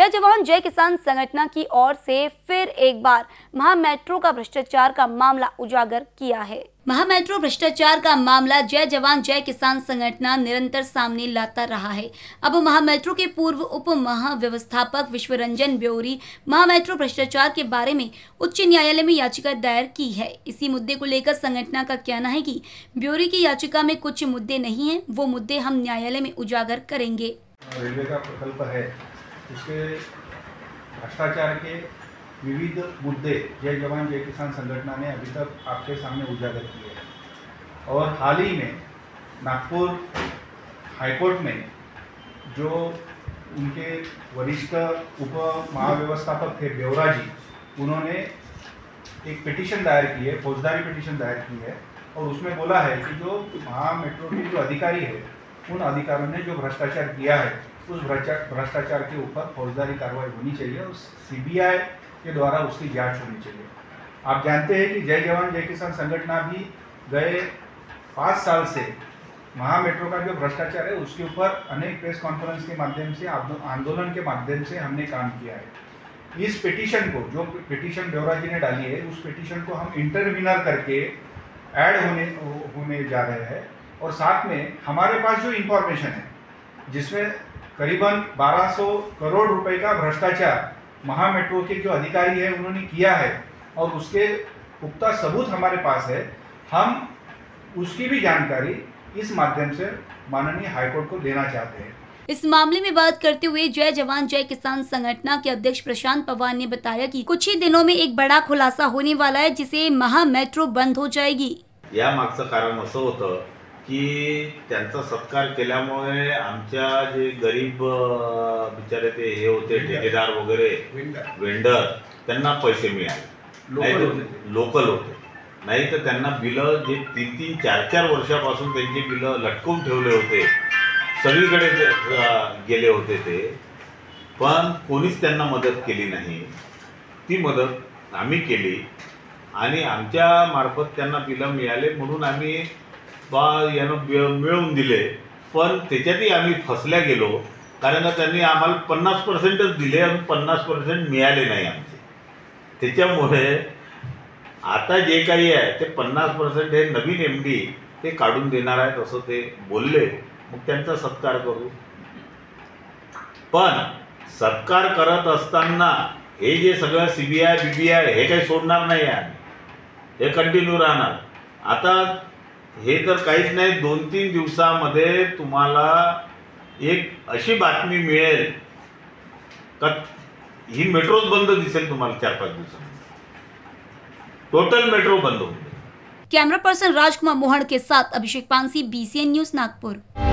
जय जवान जय किसान संगठन की ओर से फिर एक बार महामेट्रो का भ्रष्टाचार का मामला उजागर किया है। महामेट्रो भ्रष्टाचार का मामला जय जवान जय किसान संगठन निरंतर सामने लाता रहा है। अब महामेट्रो के पूर्व उप महाव्यवस्थापक विश्वरंजन ब्योरी महामेट्रो भ्रष्टाचार के बारे में उच्च न्यायालय में याचिका दायर की है। इसी मुद्दे को लेकर संगठन का कहना है कि ब्योरी की याचिका में कुछ मुद्दे नहीं है, वो मुद्दे हम न्यायालय में उजागर करेंगे। रेलवे का प्रकल्प है, उसके भ्रष्टाचार के विविध मुद्दे जय जवान जय किसान संगठन ने अभी तक आपके सामने उजागर किए हैं। और हाल ही में नागपुर हाईकोर्ट में जो उनके वरिष्ठ उप महाव्यवस्थापक थे देवराजी, उन्होंने एक पिटीशन दायर की है, फौजदारी पिटीशन दायर की है और उसमें बोला है कि जो महामेट्रो के जो अधिकारी है उन अधिकारियों ने जो भ्रष्टाचार किया है उस भ्रष्टाचार के ऊपर फौजदारी कार्रवाई होनी चाहिए और सीबीआई के द्वारा उसकी जांच होनी चाहिए। आप जानते हैं कि जय जवान जय किसान संगठन भी गए 5 साल से महामेट्रो का जो भ्रष्टाचार है उसके ऊपर अनेक प्रेस कॉन्फ्रेंस के माध्यम से, आंदोलन के माध्यम से हमने काम किया है। इस पिटीशन को, जो पिटीशन देवराजी ने डाली है, उस पिटीशन को हम इंटरविनर करके ऐड होने जा रहे हैं। और साथ में हमारे पास जो इन्फॉर्मेशन है जिसमें करीबन 1200 करोड़ रुपए का भ्रष्टाचार महामेट्रो के जो अधिकारी है उन्होंने किया है और उसके पुख्ता सबूत हमारे पास है, हम उसकी भी जानकारी इस माध्यम से माननीय हाईकोर्ट को देना चाहते हैं। इस मामले में बात करते हुए जय जवान जय किसान संगठन के अध्यक्ष प्रशांत पवार ने बताया कि कुछ ही दिनों में एक बड़ा खुलासा होने वाला है जिसे महामेट्रो बंद हो जाएगी। या मागचं कारण असं होतं की त्यांचा सत्कार केल्यामुळे आमच्या जे गरीब बिचारे ते हे होते ठेकेदार वगैरे वेंडर त्यांना पैसे मिळाले, लोकल होते, नाही तर त्यांना बिलं जे 3-4 वर्षापासून त्यांची बिलं लटकवून ठेवले होते, सगळीकडे गेले होते ते, पण कोणीच त्यांना मदत केली नाही। ती मदत आम्ही केली आणि आमच्या मार्फत त्यांना बिलं मिळाले म्हणून आम्ही मिळवून दिले, पण त्याच्यातही आम्ही फसल्या गेलो कारण त्यांनी आम्हाला 50%च दिले आणि 50% मिळाले नाही आमचे। त्याच्यामुळे आता जे काही आहे ते 50% हे नवीन MD ते काढून देणार आहेत असं ते बोलले, मग त्यांचा सत्कार करू। पण सत्कार करत असताना हे जे सगळं CBI BBI हे काही सोडणार नाही आहे, हे कंटिन्यू राहणार। आता हे तर काहीच नाही, 2-3 दिवसामध्ये तुम्हाला एक अशी बातमी मिळेल का ही मेट्रोच बंद दिसेल तुम्हाला। 4-5 दिवसात टोटल मेट्रो बंद होईल। कैमरा पर्सन राजकुमार मोहन के साथ अभिषेक पानसी, BCN न्यूज, नागपुर।